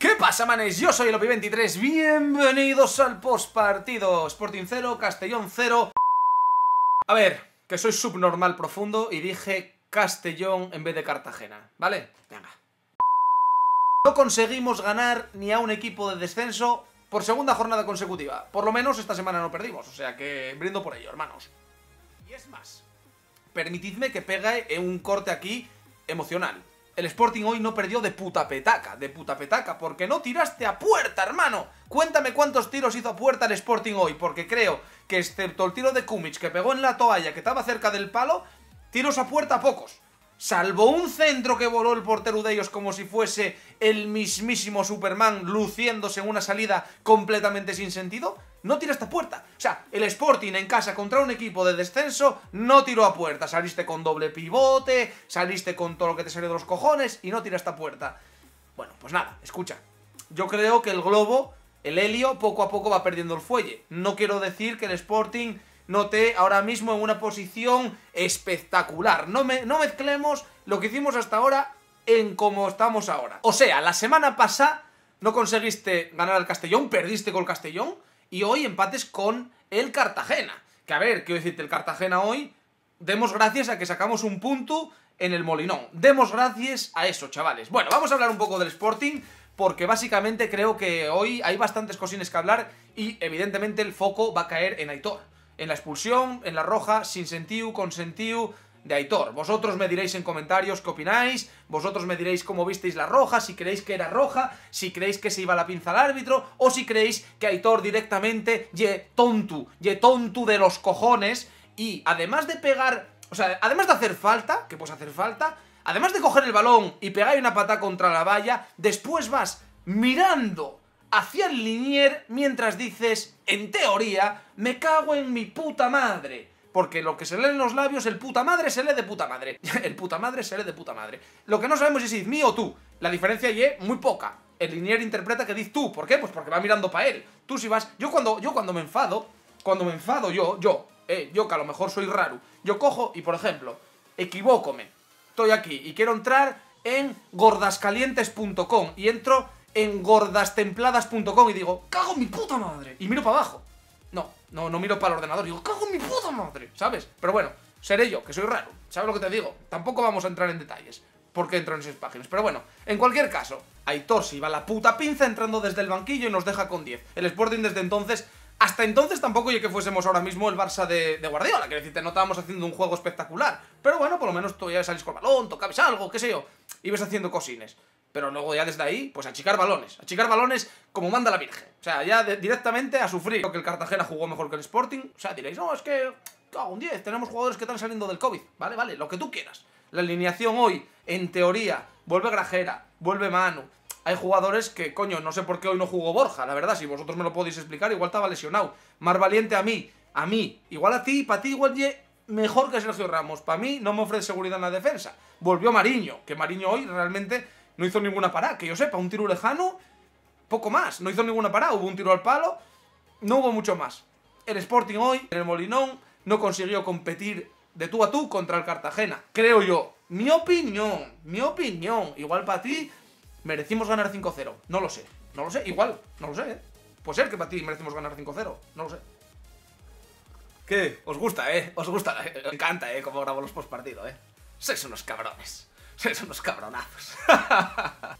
¿Qué pasa, manes? Yo soy el OPI23, bienvenidos al postpartido. Sporting 0, Castellón 0. A ver, que soy subnormal profundo y dije Castellón en vez de Cartagena, ¿vale? Venga. No conseguimos ganar ni a un equipo de descenso por segunda jornada consecutiva. Por lo menos esta semana no perdimos, o sea que brindo por ello, hermanos. Y es más, permitidme que pegue un corte aquí emocional. El Sporting hoy no perdió de puta petaca, porque no tiraste a puerta, hermano. Cuéntame cuántos tiros hizo a puerta el Sporting hoy, porque creo que excepto el tiro de Kumich, que pegó en la toalla, que estaba cerca del palo, tiros a puerta pocos. Salvo un centro que voló el portero de ellos como si fuese el mismísimo Superman, luciéndose en una salida completamente sin sentido, no tiraste a puerta. O sea, el Sporting en casa contra un equipo de descenso no tiró a puerta. Saliste con doble pivote, saliste con todo lo que te salió de los cojones y no tiraste a puerta. Bueno, pues nada, escucha. Yo creo que el globo, el helio, poco a poco va perdiendo el fuelle. No quiero decir que el Sporting noté ahora mismo en una posición espectacular. No mezclemos lo que hicimos hasta ahora en cómo estamos ahora. O sea, la semana pasada no conseguiste ganar al Castellón, perdiste con el Castellón. Y hoy empates con el Cartagena. Que a ver, quiero decirte, el Cartagena hoy, demos gracias a que sacamos un punto en el Molinón. Demos gracias a eso, chavales. Bueno, vamos a hablar un poco del Sporting, porque básicamente creo que hoy hay bastantes cosines que hablar y evidentemente el foco va a caer en Aitor. En la expulsión, en la roja, sin sentiu, con sentiu de Aitor. Vosotros me diréis en comentarios qué opináis, vosotros me diréis cómo visteis la roja, si creéis que era roja, si creéis que se iba la pinza al árbitro, o si creéis que Aitor directamente ye tontu de los cojones, y además de pegar, o sea, además de hacer falta, que pues hacer falta, además de coger el balón y pegar una patada contra la valla, después vas mirando hacia el linier mientras dices, en teoría, me cago en mi puta madre. Porque lo que se lee en los labios, el puta madre se lee de puta madre. El puta madre se lee de puta madre. Lo que no sabemos es si diz mí o tú. La diferencia ye muy poca. El linier interpreta que diz tú. ¿Por qué? Pues porque va mirando para él. Tú si vas... Yo cuando me enfado, que a lo mejor soy raro, yo cojo y, por ejemplo, equivócome. Estoy aquí y quiero entrar en gordascalientes.com y entro en gordastempladas.com y digo, cago en mi puta madre. Y miro para abajo. No miro para el ordenador, digo, cago en mi puta madre, ¿sabes? Pero bueno, seré yo, que soy raro, ¿sabes lo que te digo? Tampoco vamos a entrar en detalles, porque entro en esas páginas, pero bueno, en cualquier caso, Aitor se iba la puta pinza entrando desde el banquillo y nos deja con 10, el Sporting desde entonces, hasta entonces tampoco yo que fuésemos ahora mismo el Barça de Guardiola, que decirte, no estábamos haciendo un juego espectacular, pero bueno, por lo menos tú ya salís con el balón, tocabas algo, qué sé yo, ibas haciendo cosines. Pero luego ya desde ahí, pues achicar balones como manda la Virgen. O sea, ya directamente a sufrir. Creo que el Cartagena jugó mejor que el Sporting. O sea, diréis, no, es que cago en 10, tenemos jugadores que están saliendo del COVID. Vale, vale, lo que tú quieras. La alineación hoy, en teoría, vuelve Grajera, vuelve Manu. Hay jugadores que, coño, no sé por qué hoy no jugó Borja. La verdad, si vosotros me lo podéis explicar, igual estaba lesionado. Más valiente a mí. Igual a ti, para ti, igual mejor que Sergio Ramos. Para mí no me ofrece seguridad en la defensa. Volvió Mariño, que Mariño hoy realmente... no hizo ninguna parada, que yo sepa, un tiro lejano, poco más, no hizo ninguna parada, hubo un tiro al palo, no hubo mucho más. El Sporting hoy, en el Molinón, no consiguió competir de tú a tú contra el Cartagena, creo yo. Mi opinión, igual para ti merecimos ganar 5-0, no lo sé, igual, no lo sé, ¿eh? Puede ser que para ti merecimos ganar 5-0, no lo sé. ¿Qué? Os gusta, ¿eh? Os gusta, me encanta, ¿eh? Como grabo los postpartido, ¿eh? Sois unos cabrones. Son unos cabronazos.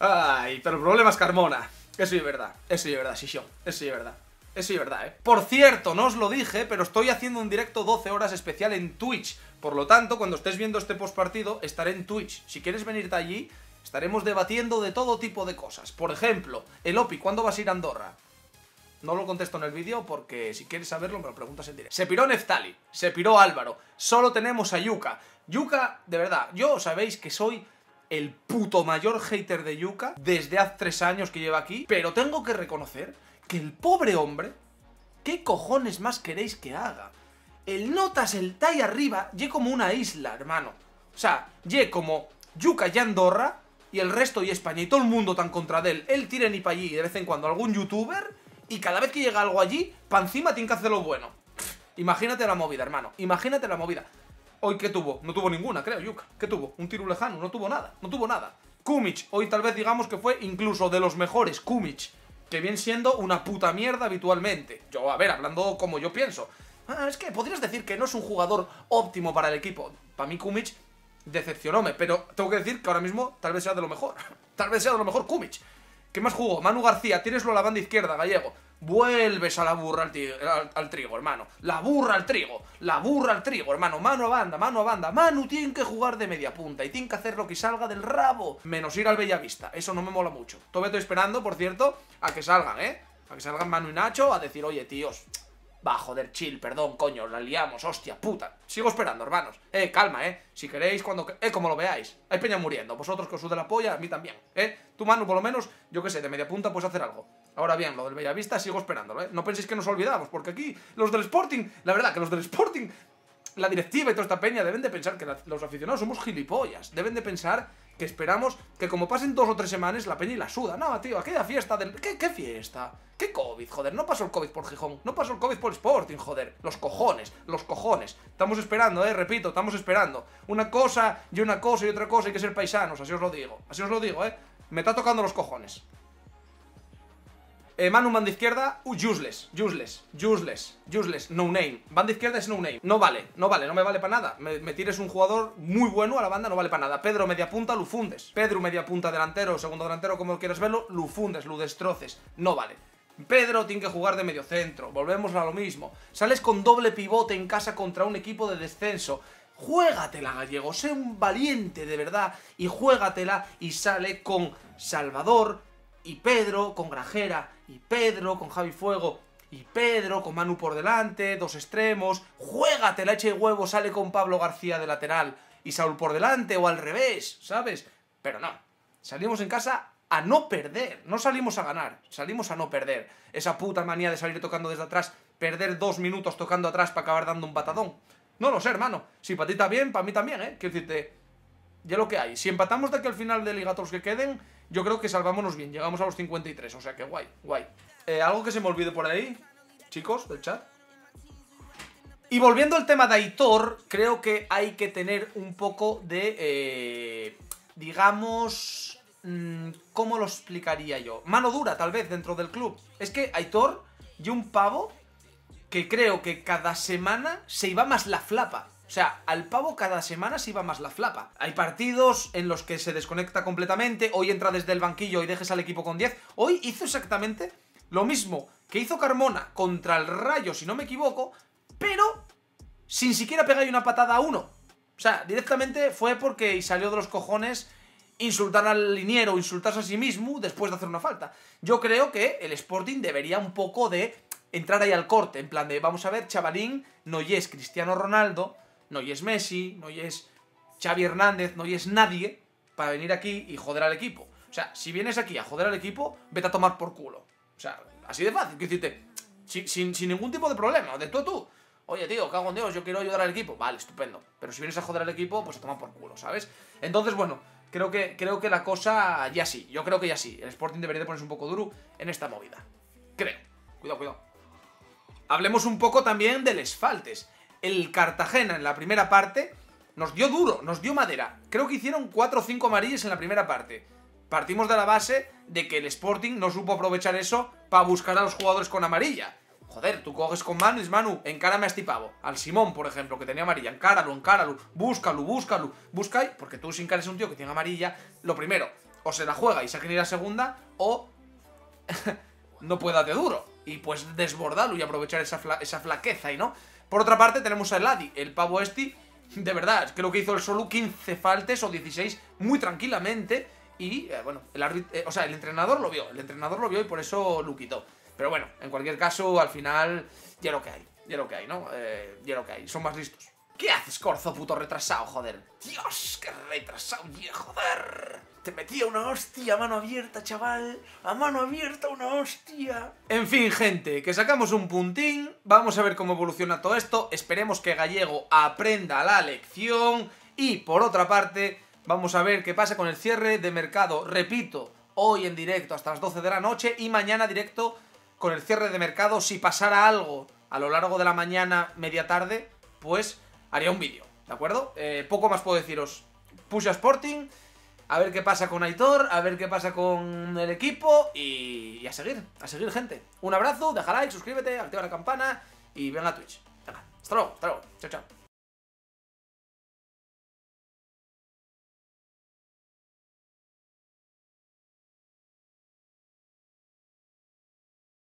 Ay, pero el problema es Carmona. Eso es verdad, Sishon. Eso es verdad, ¿eh? Por cierto, no os lo dije, pero estoy haciendo un directo 12 horas especial en Twitch. Por lo tanto, cuando estés viendo este postpartido, estaré en Twitch. Si quieres venirte allí, estaremos debatiendo de todo tipo de cosas. Por ejemplo, el Opi, ¿cuándo vas a ir a Andorra? No lo contesto en el vídeo porque si quieres saberlo me lo preguntas en directo. Se piró Neftali, se piró Álvaro, solo tenemos a Yuka. Yuka, de verdad, yo sabéis que soy el puto mayor hater de Yuka desde hace 3 años que lleva aquí, pero tengo que reconocer que el pobre hombre, ¿qué cojones más queréis que haga? El notas el tai arriba, ye como una isla, hermano. O sea, ye como Yuka y Andorra y el resto y España y todo el mundo tan contra de él. Él tira ni para allí de vez en cuando algún youtuber... y cada vez que llega algo allí, pa' encima tiene que hacer lo bueno. Imagínate la movida, hermano. Imagínate la movida. Hoy, ¿qué tuvo? No tuvo ninguna, creo, Yuka. ¿Qué tuvo? Un tiro lejano. No tuvo nada. Kumich, hoy tal vez digamos que fue incluso de los mejores, Kumich, que viene siendo una puta mierda habitualmente. Yo, a ver, hablando como yo pienso. Ah, es que podrías decir que no es un jugador óptimo para el equipo. Para mí Kumich decepcionóme, pero tengo que decir que ahora mismo tal vez sea de lo mejor. Tal vez sea de lo mejor Kumich. ¿Qué más jugó? Manu García, tíreslo a la banda izquierda, Gallego. Vuelves a la burra al trigo, hermano. La burra al trigo. La burra al trigo, hermano. Mano a banda, mano a banda. Manu tiene que jugar de media punta y tiene que hacer lo que salga del rabo. Menos ir al Bellavista. Eso no me mola mucho. Todavía estoy esperando, por cierto, a que salgan, ¿eh? A que salgan Manu y Nacho a decir, oye, tíos, va, joder, chill, perdón, coño, la liamos, hostia, puta. Sigo esperando, hermanos. Calma, si queréis, cuando... como lo veáis. Hay peña muriendo, vosotros que os sude la polla, a mí también, Tú, Manu, por lo menos, yo qué sé, de media punta puedes hacer algo. Ahora bien, lo del Bellavista sigo esperándolo, No penséis que nos olvidamos, porque aquí los del Sporting, la verdad que los del Sporting, la directiva y toda esta peña deben de pensar que los aficionados somos gilipollas. Deben de pensar que esperamos que como pasen 2 o 3 semanas la peña y la suda. No, tío, aquella fiesta del... ¿Qué fiesta? ¿Qué COVID, joder? No pasó el COVID por Gijón, no pasó el COVID por Sporting, joder. Los cojones, los cojones. Estamos esperando, repito, estamos esperando. Una cosa y una cosa y otra cosa, hay que ser paisanos, así os lo digo, Me está tocando los cojones. Manu, banda izquierda, useless, no name. Banda izquierda es no name, no vale, no me vale para nada. Me tires un jugador muy bueno a la banda, no vale para nada. Pedro, media punta, lo fundes. Pedro, media punta, delantero, segundo delantero, como quieras verlo, lo fundes, lo destroces, no vale. Pedro tiene que jugar de medio centro, volvemos a lo mismo. Sales con doble pivote en casa contra un equipo de descenso. Juégatela, Gallego, sé un valiente de verdad y juégatela y sale con Salvador y Pedro, con Grajera y Pedro, con Javi Fuego y Pedro, con Manu por delante, 2 extremos. Juégate, la echa de huevo, sale con Pablo García de lateral y Saúl por delante o al revés, ¿sabes? Pero no, salimos en casa a no perder, no salimos a ganar, salimos a no perder. Esa puta manía de salir tocando desde atrás, perder 2 minutos tocando atrás para acabar dando un patadón. No lo sé, hermano, si para ti está bien, para mí también, quiero decirte, ya lo que hay. Si empatamos de aquí al final de liga todos los que queden, yo creo que salvámonos bien, llegamos a los 53, o sea que guay, guay. Algo que se me olvide por ahí, chicos del chat. Y volviendo al tema de Aitor, creo que hay que tener un poco de, digamos, ¿cómo lo explicaría yo? Mano dura, tal vez, dentro del club. Es que Aitor y un pavo que creo que cada semana se iba más la flapa. O sea, al pavo cada semana se iba más la flapa. Hay partidos en los que se desconecta completamente, hoy entra desde el banquillo y dejes al equipo con 10. Hoy hizo exactamente lo mismo que hizo Carmona contra el Rayo, si no me equivoco, pero sin siquiera pegarle una patada a uno. O sea, directamente fue porque salió de los cojones insultar al liniero, insultarse a sí mismo después de hacer una falta. Yo creo que el Sporting debería un poco de entrar ahí al corte, en plan de, vamos a ver, Chavarín, no es Cristiano Ronaldo, no es Messi, no es Xavi Hernández, no es nadie para venir aquí y joder al equipo. O sea, si vienes aquí a joder al equipo, vete a tomar por culo. O sea, así de fácil, quiero decirte, sin ningún tipo de problema, de tú a tú. Oye, tío, cago en Dios, yo quiero ayudar al equipo. Vale, estupendo. Pero si vienes a joder al equipo, pues a tomar por culo, ¿sabes? Entonces, bueno, creo que la cosa ya sí. Yo creo que ya sí. El Sporting debería de ponerse un poco duro en esta movida. Creo. Cuidado, cuidado. Hablemos un poco también de les faltes. El Cartagena en la primera parte nos dio duro, nos dio madera. Creo que hicieron 4 o 5 amarillas en la primera parte. Partimos de la base de que el Sporting no supo aprovechar eso para buscar a los jugadores con amarilla. Joder, tú coges con Manu y dices, Manu, encárame a este pavo. Al Simón, por ejemplo, que tenía amarilla. Encáralo, búscalo. Buscáis, porque tú sin cara es un tío que tiene amarilla. Lo primero, o se la juega y se genera segunda, o no puede darte duro. Y pues desbordarlo y aprovechar esa flaqueza, ¿no? Por otra parte tenemos a Eladi, el pavo este, de verdad, creo que hizo el solo 15 faltes o 16 muy tranquilamente y, bueno, el entrenador lo vio, y por eso lo quitó. Pero bueno, en cualquier caso, al final, ya lo que hay, ¿no? Ya lo que hay, son más listos. ¿Qué haces, Corzo, puto retrasado, joder? Dios, qué retrasado, joder. Te metía una hostia a mano abierta, chaval. A mano abierta una hostia. En fin, gente, que sacamos un puntín. Vamos a ver cómo evoluciona todo esto. Esperemos que Gallego aprenda la lección. Y, por otra parte, vamos a ver qué pasa con el cierre de mercado. Repito, hoy en directo hasta las 12 de la noche y mañana directo con el cierre de mercado. Si pasara algo a lo largo de la mañana, media tarde, pues... haría un vídeo, ¿de acuerdo? Poco más puedo deciros. Puse a Sporting, a ver qué pasa con Aitor, a ver qué pasa con el equipo y a seguir, gente. Un abrazo, deja like, suscríbete, activa la campana y ven a Twitch. Venga, hasta luego, chao, chao.